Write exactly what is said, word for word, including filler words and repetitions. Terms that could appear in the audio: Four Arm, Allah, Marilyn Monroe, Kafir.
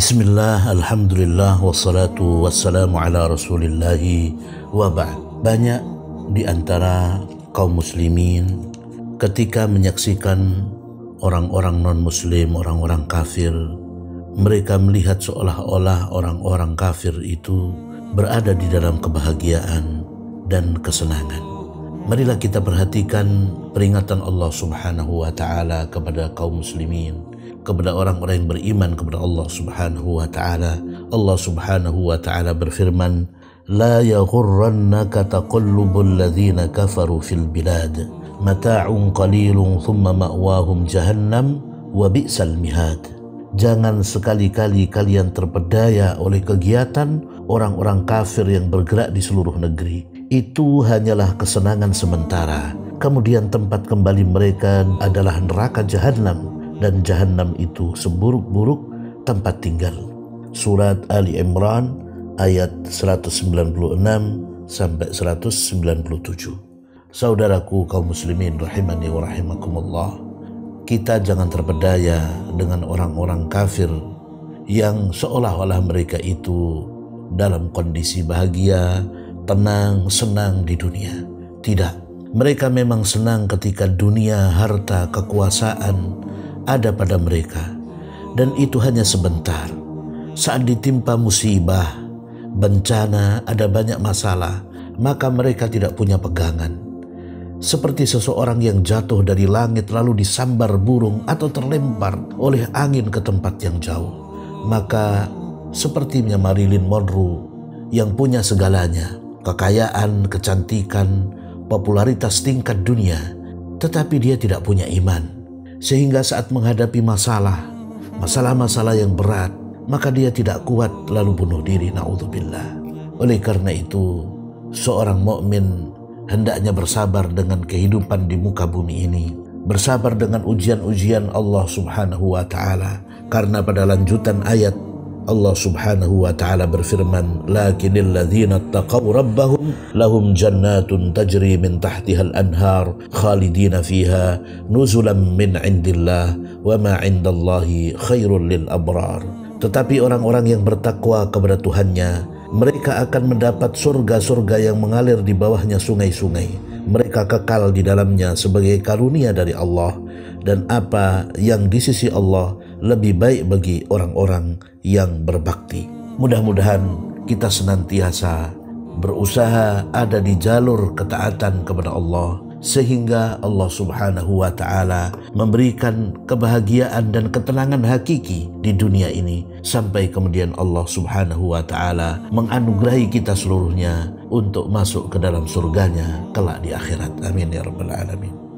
Bismillah, alhamdulillah, wassalatu wassalamu ala rasulillahi wa ba'd. Banyak di antara kaum muslimin ketika menyaksikan orang-orang non-muslim, orang-orang kafir, mereka melihat seolah-olah orang-orang kafir itu berada di dalam kebahagiaan dan kesenangan. Marilah kita perhatikan peringatan Allah Subhanahu wa ta'ala kepada kaum muslimin, kepada orang-orang yang beriman kepada Allah Subhanahu wa ta'ala. Allah Subhanahu wa ta'ala berfirman, "La yaghurrannaka taqallubul ladzina kafaru fil bilad, mata'un qalilun thumma ma'wahum jahannam wa bi'sal mihad." Jangan sekali-kali kalian terpedaya oleh kegiatan orang-orang kafir yang bergerak di seluruh negeri. Itu hanyalah kesenangan sementara, kemudian tempat kembali mereka adalah neraka jahannam, dan jahannam itu seburuk-buruk tempat tinggal. Surat Ali Imran ayat seratus sembilan puluh enam sampai seratus sembilan puluh tujuh. Saudaraku kaum muslimin rahimani wa rahimakumullah, kita jangan terpedaya dengan orang-orang kafir yang seolah-olah mereka itu dalam kondisi bahagia, tenang, senang di dunia. Tidak. Mereka memang senang ketika dunia, harta, kekuasaan ada pada mereka, dan itu hanya sebentar. Saat ditimpa musibah, bencana, ada banyak masalah, maka mereka tidak punya pegangan. Seperti seseorang yang jatuh dari langit lalu disambar burung atau terlempar oleh angin ke tempat yang jauh. Maka sepertinya Marilyn Monroe yang punya segalanya, kekayaan, kecantikan, popularitas tingkat dunia, tetapi dia tidak punya iman. Sehingga saat menghadapi masalah, masalah-masalah yang berat, maka dia tidak kuat lalu bunuh diri, na'udzubillah. Oleh karena itu, seorang mukmin hendaknya bersabar dengan kehidupan di muka bumi ini, bersabar dengan ujian-ujian Allah Subhanahu wa ta'ala. Karena pada lanjutan ayat Allah Subhanahu wa ta'ala berfirman, "Lakinil ladzina taqaw rabbahum lahum jannatun tajri min tahtihal anhar khalidina fiha nuzulam min indillah wa ma indallahi khairul lil abrar." Tetapi orang-orang yang bertakwa kepada Tuhannya, mereka akan mendapat surga-surga yang mengalir di bawahnya sungai-sungai. Mereka kekal di dalamnya sebagai karunia dari Allah, dan apa yang di sisi Allah lebih baik bagi orang-orang yang berbakti. Mudah-mudahan kita senantiasa berusaha ada di jalur ketaatan kepada Allah, sehingga Allah Subhanahu wa ta'ala memberikan kebahagiaan dan ketenangan hakiki di dunia ini, sampai kemudian Allah Subhanahu wa ta'ala menganugerahi kita seluruhnya untuk masuk ke dalam surganya kelak di akhirat. Amin ya rabbal alamin.